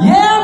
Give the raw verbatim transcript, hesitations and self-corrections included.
Yeah.